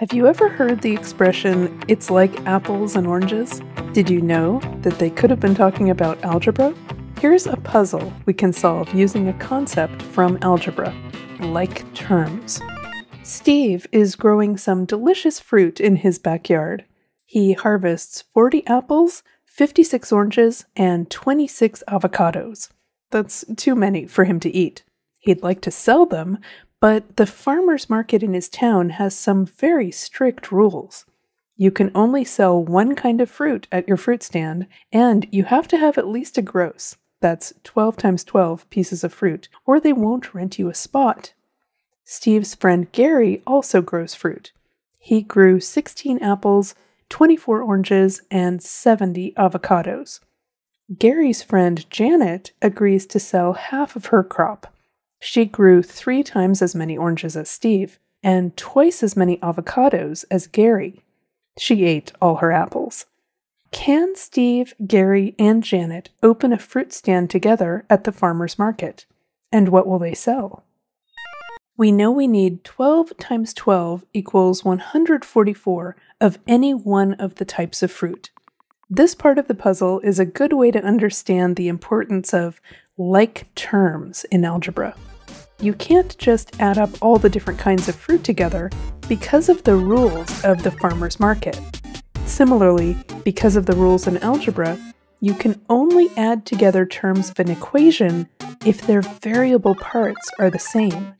Have you ever heard the expression, it's like apples and oranges? Did you know that they could have been talking about algebra? Here's a puzzle we can solve using a concept from algebra, like terms. Steve is growing some delicious fruit in his backyard. He harvests 40 apples, 56 oranges, and 26 avocados. That's too many for him to eat. He'd like to sell them, but the farmer's market in his town has some very strict rules. You can only sell one kind of fruit at your fruit stand, and you have to have at least a gross. That's 12 times 12 pieces of fruit, or they won't rent you a spot. Steve's friend Gary also grows fruit. He grew 16 apples, 24 oranges, and 70 avocados. Gary's friend Janet agrees to sell half of her crop. She grew 3 times as many oranges as Steve, and twice as many avocados as Gary. She ate all her apples. Can Steve, Gary, and Janet open a fruit stand together at the farmer's market? And what will they sell? We know we need 12 times 12 equals 144 of any one of the types of fruit. This part of the puzzle is a good way to understand the importance of like terms in algebra. You can't just add up all the different kinds of fruit together because of the rules of the farmer's market. Similarly, because of the rules in algebra, you can only add together terms of an equation if their variable parts are the same.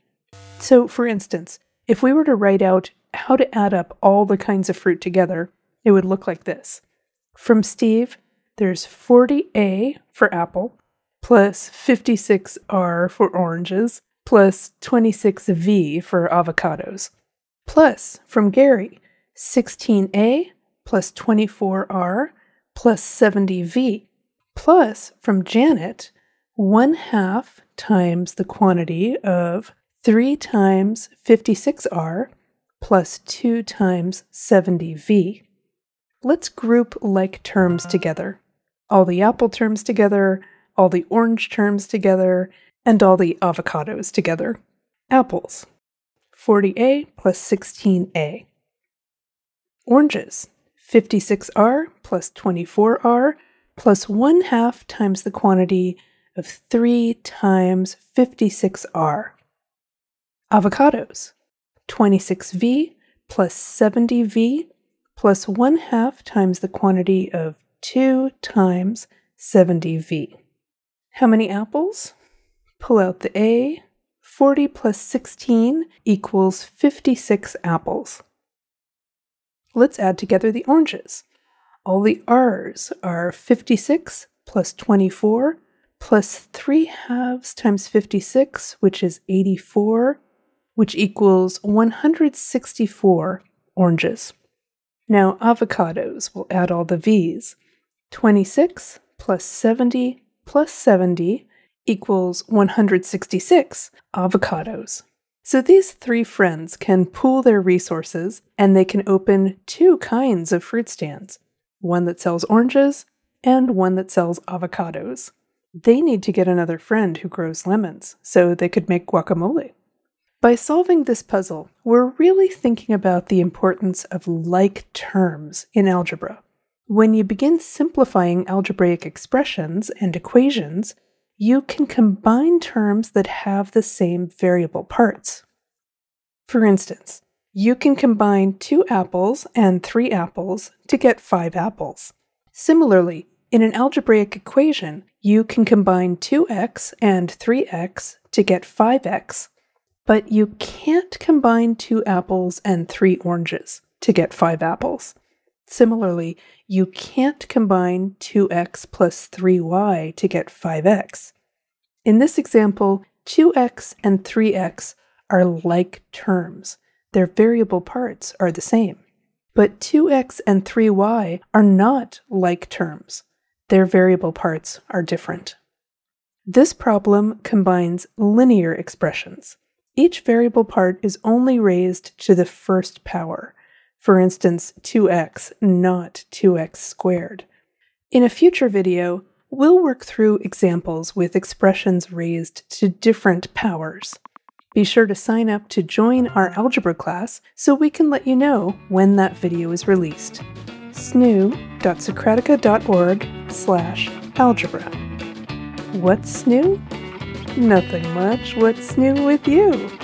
So, for instance, if we were to write out how to add up all the kinds of fruit together, it would look like this. From Steve, there's 40A for apple, plus 56R for oranges, plus 26V for avocados. Plus, from Gary, 16A plus 24R plus 70V. Plus, from Janet, 1/2 times the quantity of 3 times 56R plus 2 times 70V. Let's group like terms together. All the apple terms together, all the orange terms together, and all the avocados together. Apples, 40A plus 16A. Oranges, 56R plus 24R plus 1/2 times the quantity of 3 times 56R. Avocados, 26V plus 70V plus 1/2 times the quantity of 2 times 70V. How many apples? Pull out the A. 40 plus 16 equals 56 apples. Let's add together the oranges. All the R's are 56 plus 24 plus 3/2 times 56, which is 84, which equals 164 oranges. Now avocados, we'll add all the V's. 26 plus 70 plus 70 equals 166 avocados. So these 3 friends can pool their resources and they can open 2 kinds of fruit stands, one that sells oranges and one that sells avocados. They need to get another friend who grows lemons so they could make guacamole. By solving this puzzle, we're really thinking about the importance of like terms in algebra. When you begin simplifying algebraic expressions and equations, you can combine terms that have the same variable parts. For instance, you can combine 2 apples and 3 apples to get 5 apples. Similarly, in an algebraic equation, you can combine 2x and 3x to get 5x, but you can't combine 2 apples and 3 oranges to get 5 apples. Similarly, you can't combine 2x plus 3y to get 5x. In this example, 2x and 3x are like terms. Their variable parts are the same. But 2x and 3y are not like terms. Their variable parts are different. This problem combines linear expressions. Each variable part is only raised to the first power. For instance, 2x, not 2x squared. In a future video, we'll work through examples with expressions raised to different powers. Be sure to sign up to join our algebra class so we can let you know when that video is released. snu.socratica.org/algebra. What's new? Nothing much. What's new with you?